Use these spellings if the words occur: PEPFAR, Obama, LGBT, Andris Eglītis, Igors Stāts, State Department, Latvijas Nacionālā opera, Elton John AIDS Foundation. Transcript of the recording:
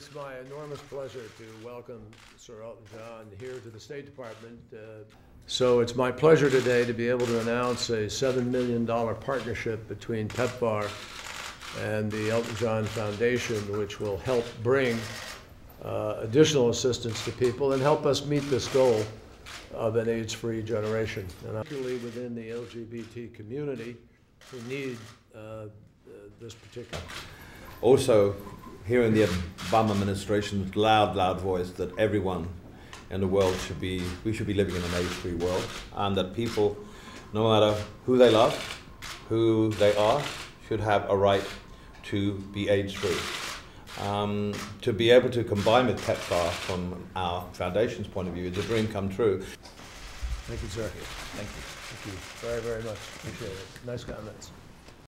It's my enormous pleasure to welcome Sir Elton John here to the State Department. So it's my pleasure today to be able to announce a $7 million partnership between PEPFAR and the Elton John Foundation, which will help bring additional assistance to people and help us meet this goal of an AIDS-free generation, and particularly within the LGBT community who need this particular. Also, hearing the Obama administration's loud voice that everyone in the world should be, we should be living in an AIDS-free world, and that people, no matter who they love, who they are, should have a right to be AIDS-free. To be able to combine with PEPFAR from our foundation's point of view is a dream come true. Thank you, sir. Thank you. Thank you very, very much. Appreciate it. Nice comments.